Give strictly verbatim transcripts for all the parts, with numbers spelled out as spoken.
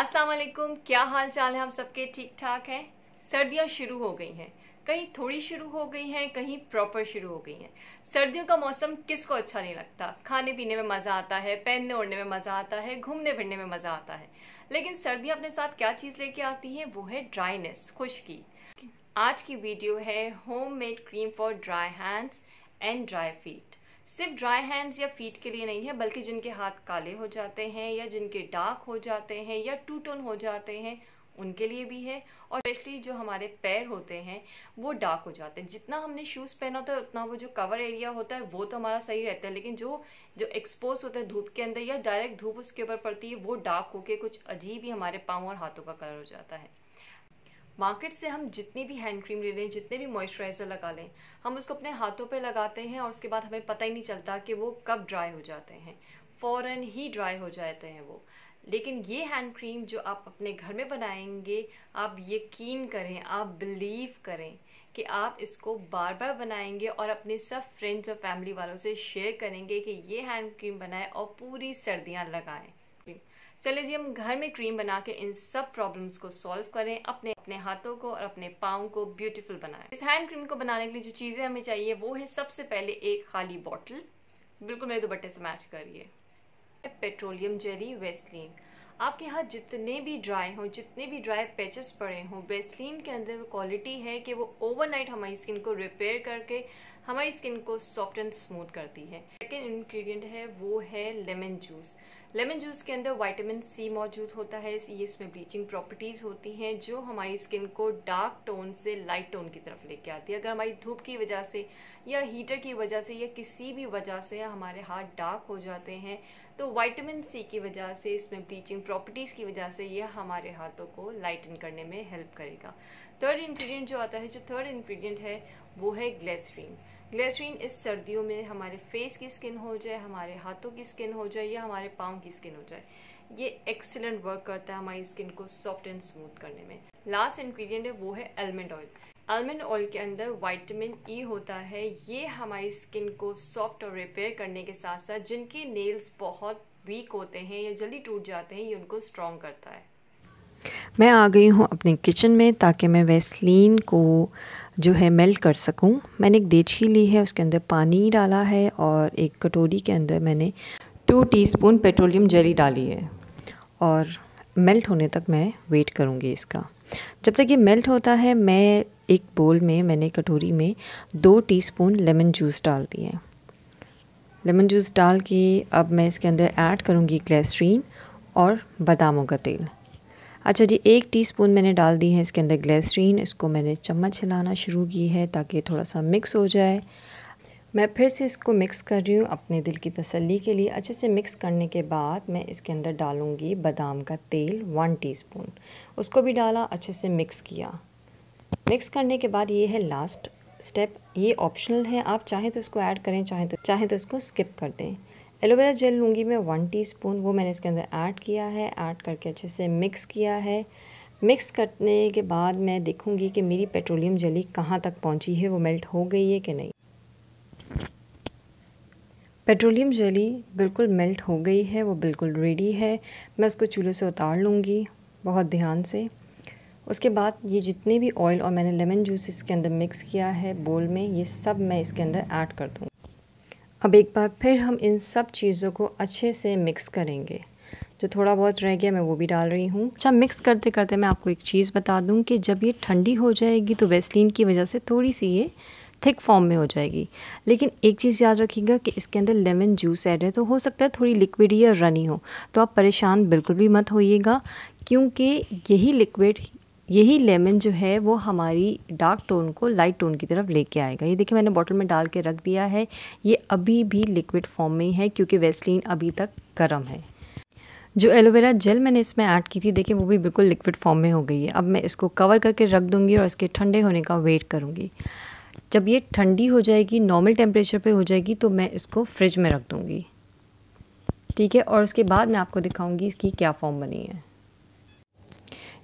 अस्सलाम वालेकुम, क्या हाल चाल है आप सबके? ठीक ठाक हैं। सर्दियां शुरू हो गई हैं, कहीं थोड़ी शुरू हो गई हैं, कहीं प्रॉपर शुरू हो गई हैं। सर्दियों का मौसम किसको अच्छा नहीं लगता? खाने पीने में मज़ा आता है, पहनने ओढ़ने में मज़ा आता है, घूमने फिरने में मज़ा आता है। लेकिन सर्दियां अपने साथ क्या चीज़ लेके आती हैं, वो है ड्राइनेस, खुश्की। आज की वीडियो है home made cream for dry hands and dry feet. सिर्फ ड्राई हैंड्स या फीट के लिए नहीं है, बल्कि जिनके हाथ काले हो जाते हैं या जिनके डार्क हो जाते हैं या टू टोन हो जाते हैं उनके लिए भी है। और स्पेशली जो हमारे पैर होते हैं वो डार्क हो जाते हैं। जितना हमने शूज़ पहना होता है उतना वो जो कवर एरिया होता है वो तो हमारा सही रहता है, लेकिन जो जो एक्सपोज होता है धूप के अंदर या डायरेक्ट धूप उसके ऊपर पड़ती है वो डार्क होके कुछ अजीब ही हमारे पाँव और हाथों का कलर हो जाता है। मार्केट से हम जितनी भी हैंड क्रीम ले लें, जितने भी मॉइस्चराइज़र लगा लें, हम उसको अपने हाथों पे लगाते हैं और उसके बाद हमें पता ही नहीं चलता कि वो कब ड्राई हो जाते हैं, फ़ौरन ही ड्राई हो जाते हैं वो। लेकिन ये हैंड क्रीम जो आप अपने घर में बनाएंगे, आप यकीन करें, आप बिलीव करें कि आप इसको बार बार बनाएंगे और अपने सब फ्रेंड्स और फैमिली वालों से शेयर करेंगे कि ये हैंड क्रीम बनाएं और पूरी सर्दियाँ लगाएँ। चलिए जी, हम घर में क्रीम बना के इन सब प्रॉब्लम्स को सॉल्व करें, अपने अपने हाथों को और अपने पाँव को ब्यूटीफुल बनाएं। इस हैंड क्रीम को बनाने के लिए जो चीज़ें हमें चाहिए वो है सबसे पहले एक खाली बॉटल, बिल्कुल मेरे दुपट्टे से मैच करिए, पेट्रोलियम जेली, वेसलीन। आपके हाथ जितने भी ड्राई हों, जितने भी ड्राई पैचेस पड़े हों, वेसलीन के अंदर वो क्वालिटी है कि वो ओवरनाइट हमारी स्किन को रिपेयर करके हमारी स्किन को सॉफ्ट एंड स्मूथ करती है। सेकेंड इंग्रेडिएंट है वो है लेमन जूस। लेमन जूस के अंदर विटामिन सी मौजूद होता है, ये इसमें ब्लीचिंग प्रॉपर्टीज़ होती हैं जो हमारी स्किन को डार्क टोन से लाइट टोन की तरफ लेके आती है। अगर हमारी धूप की वजह से या हीटर की वजह से या किसी भी वजह से हमारे हाथ डार्क हो जाते हैं तो विटामिन सी की वजह से, इसमें ब्लीचिंग प्रॉपर्टीज़ की वजह से यह हमारे हाथों को लाइटन करने में हेल्प करेगा। थर्ड इंग्रेडिएंट जो आता है, जो थर्ड इंग्रेडिएंट है वो है ग्लिसरीन। ग्लिसरीन इस सर्दियों में हमारे फेस की स्किन हो जाए, हमारे हाथों की स्किन हो जाए या हमारे पाँव की स्किन हो जाए, ये एक्सीलेंट वर्क करता है हमारी स्किन को सॉफ्ट एंड स्मूथ करने में। लास्ट इंग्रेडिएंट है वो है आलमंड ऑयल। आलमंड ऑयल के अंदर विटामिन ई होता है, ये हमारी स्किन को सॉफ्ट और रिपेयर करने के साथ साथ जिनके नेल्स बहुत वीक होते हैं या जल्दी टूट जाते हैं ये उनको स्ट्रॉन्ग करता है। मैं आ गई हूँ अपने किचन में ताकि मैं वैसलीन को जो है मेल्ट कर सकूँ। मैंने एक देचकी ली है, उसके अंदर पानी डाला है और एक कटोरी के अंदर मैंने टू टीस्पून पेट्रोलियम जेली डाली है और मेल्ट होने तक मैं वेट करूँगी इसका। जब तक ये मेल्ट होता है मैं एक बोल में, मैंने कटोरी में दो टीस्पून लेमन जूस डाल दी है। लेमन जूस डाल के अब मैं इसके अंदर ऐड करूँगी ग्लिसरीन और बादामों का तेल। अच्छा जी, एक टीस्पून मैंने डाल दी है इसके अंदर ग्लिसरीन, इसको मैंने चम्मच हिलाना शुरू की है ताकि थोड़ा सा मिक्स हो जाए। मैं फिर से इसको मिक्स कर रही हूँ अपने दिल की तसल्ली के लिए। अच्छे से मिक्स करने के बाद मैं इसके अंदर डालूँगी बादाम का तेल वन टीस्पून, उसको भी डाला, अच्छे से मिक्स किया। मिक्स करने के बाद ये है लास्ट स्टेप, ये ऑप्शनल है, आप चाहें तो इसको ऐड करें, चाहें तो चाहें तो इसको स्किप कर दें। एलोवेरा जेल लूँगी मैं वन टीस्पून, वो मैंने इसके अंदर ऐड किया है, ऐड करके अच्छे से मिक्स किया है। मिक्स करने के बाद मैं देखूँगी कि मेरी पेट्रोलियम जेली कहाँ तक पहुँची है, वो मेल्ट हो गई है कि नहीं। पेट्रोलियम जेली बिल्कुल मेल्ट हो गई है, वो बिल्कुल रेडी है। मैं उसको चूल्हे से उतार लूँगी बहुत ध्यान से। उसके बाद ये जितने भी ऑयल और मैंने लेमन जूस इसके अंदर मिक्स किया है बोल में, ये सब मैं इसके अंदर ऐड कर दूँगी। अब एक बार फिर हम इन सब चीज़ों को अच्छे से मिक्स करेंगे, जो थोड़ा बहुत रह गया मैं वो भी डाल रही हूँ। अच्छा, मिक्स करते करते मैं आपको एक चीज़ बता दूँ कि जब ये ठंडी हो जाएगी तो वैसलीन की वजह से थोड़ी सी ये थिक फॉर्म में हो जाएगी, लेकिन एक चीज़ याद रखिएगा कि इसके अंदर लेमन जूस ऐड है तो हो सकता है थोड़ी लिक्विड या रनी हो, तो आप परेशान बिल्कुल भी मत होइएगा क्योंकि यही लिक्विड, यही लेमन जो है वो हमारी डार्क टोन को लाइट टोन की तरफ लेके आएगा। ये देखिए मैंने बॉटल में डाल के रख दिया है, ये अभी भी लिक्विड फॉर्म में है क्योंकि वैसलीन अभी तक गर्म है। जो एलोवेरा जेल मैंने इसमें ऐड की थी देखिए वो भी बिल्कुल लिक्विड फॉर्म में हो गई है। अब मैं इसको कवर करके रख दूँगी और इसके ठंडे होने का वेट करूँगी। जब ये ठंडी हो जाएगी, नॉर्मल टेम्परेचर पर हो जाएगी, तो मैं इसको फ्रिज में रख दूँगी, ठीक है। और उसके बाद मैं आपको दिखाऊँगी इसकी क्या फॉर्म बनी है।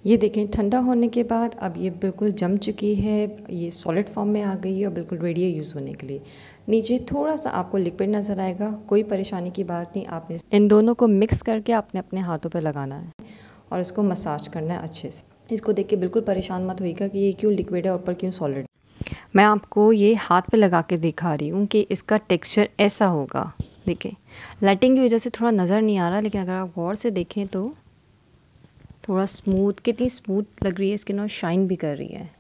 ये देखें, ठंडा होने के बाद अब ये बिल्कुल जम चुकी है, ये सॉलिड फॉर्म में आ गई है और बिल्कुल रेडी है यूज़ होने के लिए। नीचे थोड़ा सा आपको लिक्विड नज़र आएगा, कोई परेशानी की बात नहीं। आपने इन दोनों को मिक्स करके आपने अपने हाथों पे लगाना है और इसको मसाज करना है अच्छे से। इसको देख के बिल्कुल परेशान मत होइएगा कि ये क्यों लिक्विड है और ऊपर क्यों सॉलिड। मैं आपको ये हाथ पे लगा के दिखा रही हूँ कि इसका टेक्सचर ऐसा होगा। देखिए लाइटिंग की वजह से थोड़ा नज़र नहीं आ रहा, लेकिन अगर आप गौर से देखें तो थोड़ा स्मूथ, कितनी स्मूथ लग रही है स्किन और शाइन भी कर रही है।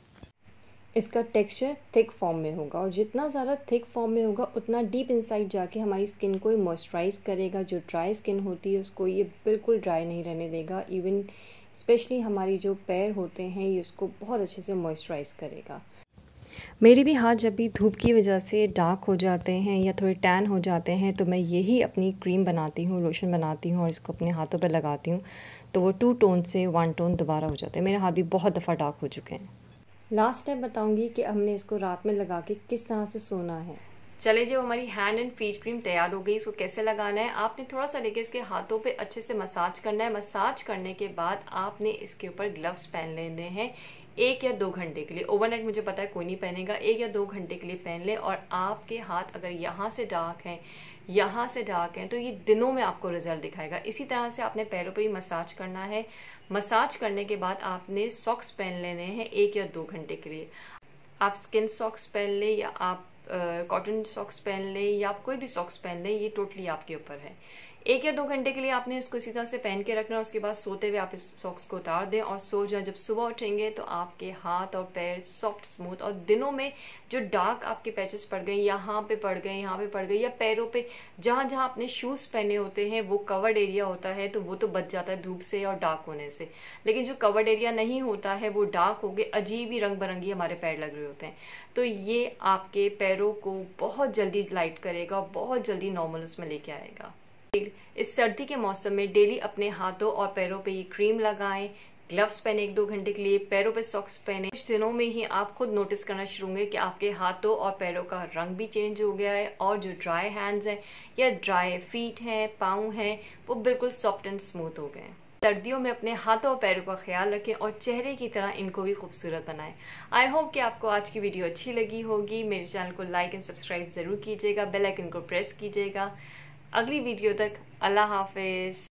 इसका टेक्सचर थिक फॉर्म में होगा और जितना ज़्यादा थिक फॉर्म में होगा उतना डीप इनसाइड जाके हमारी स्किन को मॉइस्चराइज़ करेगा। जो ड्राई स्किन होती है उसको ये बिल्कुल ड्राई नहीं रहने देगा। इवन स्पेशली हमारी जो पैर होते हैं ये उसको बहुत अच्छे से मॉइस्चराइज़ करेगा। मेरे भी हाथ जब भी धूप की वजह से डार्क हो जाते हैं या थोड़े टैन हो जाते हैं तो मैं यही अपनी क्रीम बनाती हूँ, लोशन बनाती हूँ और इसको अपने हाथों पर लगाती हूँ तो वो टू टोन से वन टोन दोबारा हो जाते हैं। मेरे हाथ भी बहुत दफ़ा डार्क हो चुके हैं। लास्ट स्टेप बताऊंगी कि हमने इसको रात में लगा के किस तरह से सोना है। चले जी, हमारी हैंड एंड फीट क्रीम तैयार हो गई। इसको कैसे लगाना है, आपने थोड़ा सा लेके इसके हाथों पे अच्छे से मसाज करना है। मसाज करने के बाद आपने इसके ऊपर ग्लव्स पहन लेने हैं एक या दो घंटे के लिए। ओवरनाइट मुझे पता है कोई नहीं पहनेगा, एक या दो घंटे के लिए पहन ले। और आपके हाथ अगर यहाँ से डार्क हैं, यहाँ से डार्क हैं तो ये दिनों में आपको रिजल्ट दिखाएगा। इसी तरह से आपने पैरों पे ही मसाज करना है। मसाज करने के बाद आपने सॉक्स पहन लेने हैं एक या दो घंटे के लिए। आप स्किन सॉक्स पहन लें या आप कॉटन सॉक्स पहन लें या आप कोई भी सॉक्स पहन लें, ये टोटली आपके ऊपर है। एक या दो घंटे के लिए आपने इसको इसी तरह से पहन के रखना है। उसके बाद सोते हुए आप इस सॉक्स को उतार दें और सो जाएं। जब सुबह उठेंगे तो आपके हाथ और पैर सॉफ्ट, स्मूथ और दिनों में जो डार्क आपके पैचेस पड़ गए, यहाँ पे पड़ गए, यहाँ पे पड़ गए या पैरों पे जहाँ जहाँ आपने शूज पहने होते हैं वो कवर्ड एरिया होता है तो वो तो बच जाता है धूप से और डार्क होने से, लेकिन जो कवर्ड एरिया नहीं होता है वो डार्क हो गए, अजीब ही रंग बिरंगी हमारे पैर लग रहे होते हैं। तो ये आपके पैरों को बहुत जल्दी लाइट करेगा, बहुत जल्दी नॉर्मल उसमें लेके आएगा। इस सर्दी के मौसम में डेली अपने हाथों और पैरों पे ये क्रीम लगाएं, ग्लव्स पहने एक दो घंटे के लिए, पैरों पे सॉक्स पहने। कुछ दिनों में ही आप खुद नोटिस करना शुरू होंगे कि आपके हाथों और पैरों का रंग भी चेंज हो गया है और जो ड्राई हैंड्स हैं या ड्राई फीट हैं, पाँव हैं, वो बिल्कुल सॉफ्ट एंड स्मूथ हो गए हैं। सर्दियों में अपने हाथों और पैरों का ख्याल रखें और चेहरे की तरह इनको भी खूबसूरत बनाएं। आई होप कि आपको आज की वीडियो अच्छी लगी होगी। मेरे चैनल को लाइक एंड सब्सक्राइब जरूर कीजिएगा, बेल आइकन को प्रेस कीजिएगा। अगली वीडियो तक अल्लाह हाफिज।